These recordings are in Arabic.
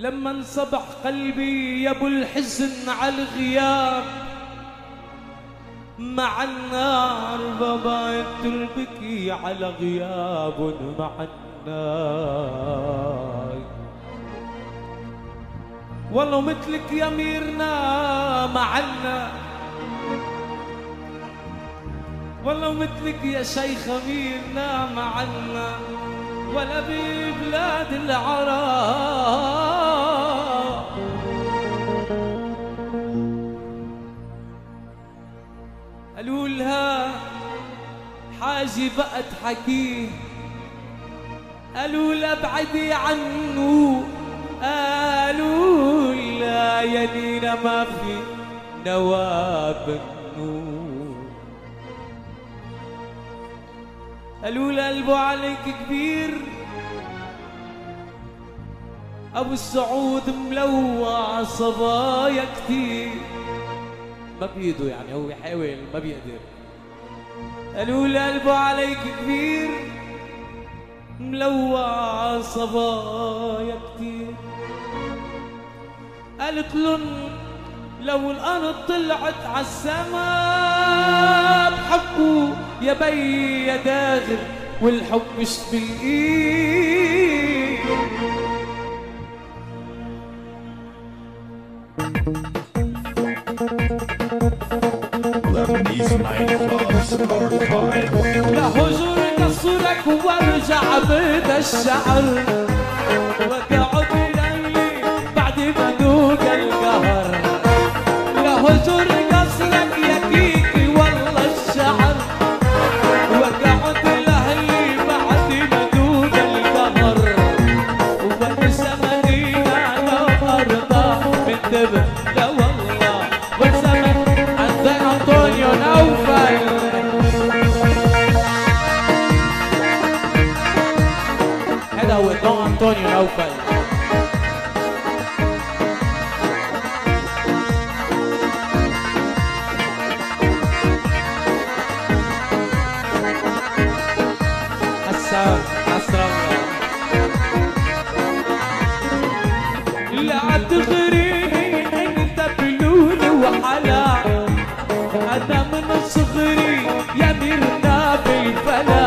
لما انصبح قلبي يا ابو الحزن على الغياب، مع النار بابا تلبكي على غياب، مع النار والله مثلك يا ميرنا معنا، والله مثلك يا شيخ ميرنا معنا، ولا ببلاد العرب. قالوا لها حاجي بقى تحكيه، قالوا لها ابعدي عنه، قالوا لها يا نينا ما في نواب النور، قالوا لها قلبه عليك كبير، ابو السعود ملوع صبايا كتير، ما بيده يعني هو بيحاول ما بيقدر، قالوا لها قلبه عليك كبير ملوع صبايا كتير، قالت لن لو الارض طلعت عالسما بحبه يا بي يا داغر، والحب مش بالايد. لحجر قصرك وارجع بيت الشعر، وتقعد ليلي بعد ما ذوق القهر، لحجر قصرك يا كيكي والله الشعر، وتقعد لهلي بعد ما ذوق القهر، وانسى مدينة لو ارضى من دبر، لا والله وانسى عند انطونيو نوفل. Antônio Naufal. Assalamu alaikum. La atghrini anta blul wa hala. Ada min asghri ya mirna bil fala.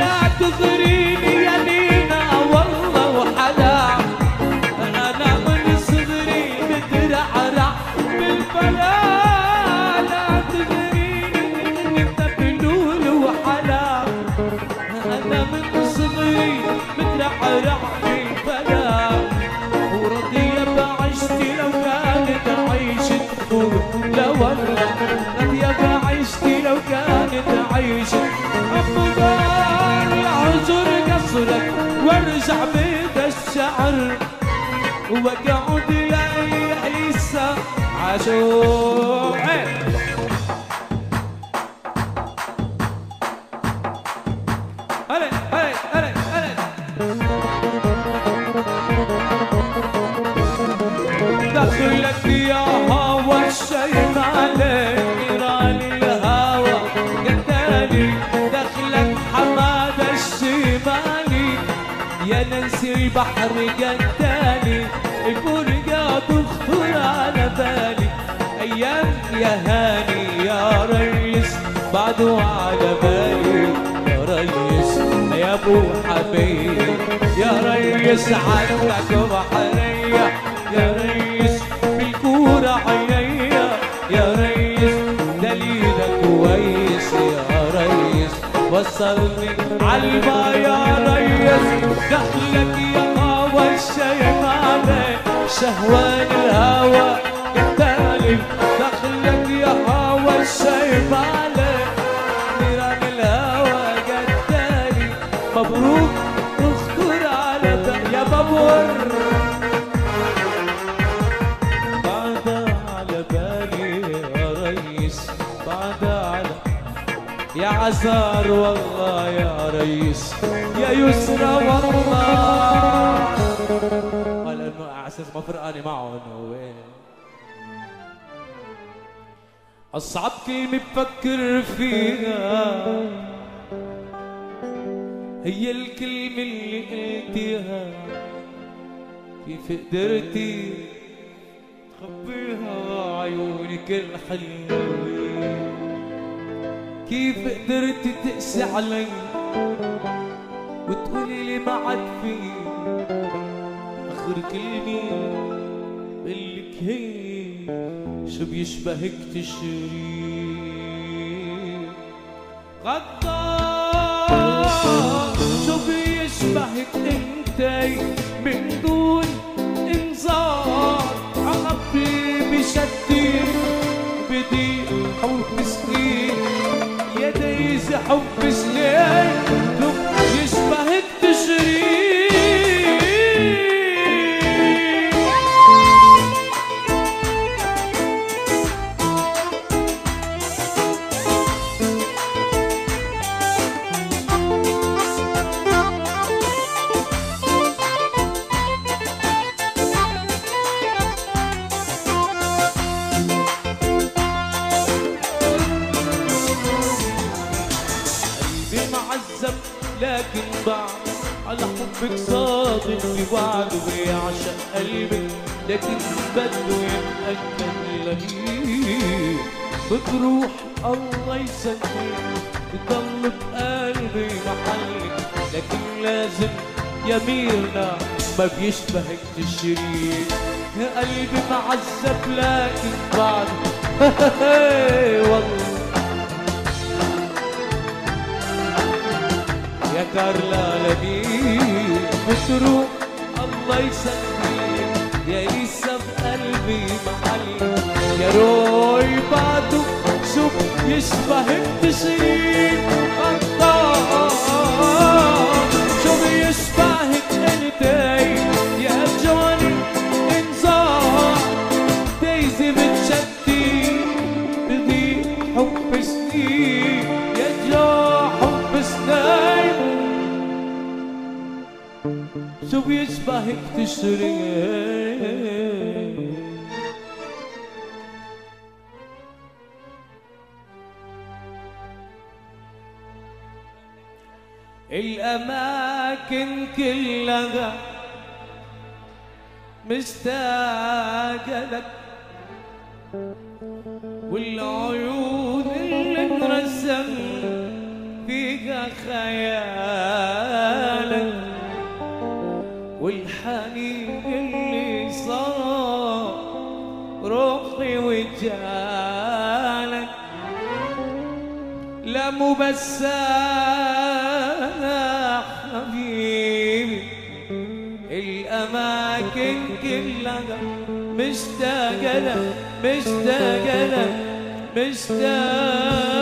La atghrini ya وارجع بيت الشعر، وقعد لي عيسى عاشور. هلا هلا هلا هلا دخلك يا هوا الشيطان يراني الهوا قتالي، دخلك حماد الشمال يا ننسي البحر قدالي، الفرقة تخطر على بالي، أيام يا هاني يا ريس بعده على بالي، يا ريس يا أبو حبيبي، يا ريس عندك بحرية، يا ريس بالكورة عيني، يا ريس دليلك كويس، يا ريس وصلني عالما، يا ريس دخلك يا قوى الشيطان شهوان الهوى التالي، دخلك يا قوى الشيطان نيران الهوى التالي، مبروك اذكر على يا بابور بعد على بالي، يا ريس بعد على يا عزار والله، يا ريس يا يسرى والله. قال انه على اساس ما فرقاني معه انه هو ايه اصعب كلمه بفكر فيها، هي الكلمه اللي قلتيها، كيف قدرتي تخبيها عيونك الحلوة؟ كيف قدرتي تقسي علي وتقولي لي ما عاد في آخر كلمة بقلك هي شو بيشبهك تشري غدار شو بيشبهك انتي من دون انذار عقبي بشدي بدي حب سنين يا دايزة حب سنين لو بيشبهك تشري حبك صادق بوعده ويعشق قلبك لكن بده يتأكد لغير بتروح الله يسلمك بتضل بقلبي محلك لكن لازم يا ميرنا ما بيشبهك تشريك يا قلبي معذب لكن بعده والله يا كارلا لبيب بتروح الله يسلمك يا لسه بقلبي محلك يا روي بعده شوف يشبهك تشريك غدار شو بيشبهك انتي يا جواني انذار دايزة بتشدي بدي حب سنين يا جوا حب سنين شو بيشبهك تشري الأماكن كلها مشتاقة لك والعيون اللي ترسم فيها خيالك والحنين اللي صار روحي وجالك لا مو بس انا حبيبي الاماكن كلها مشتاقة لك مشتاقة لك مشتاقة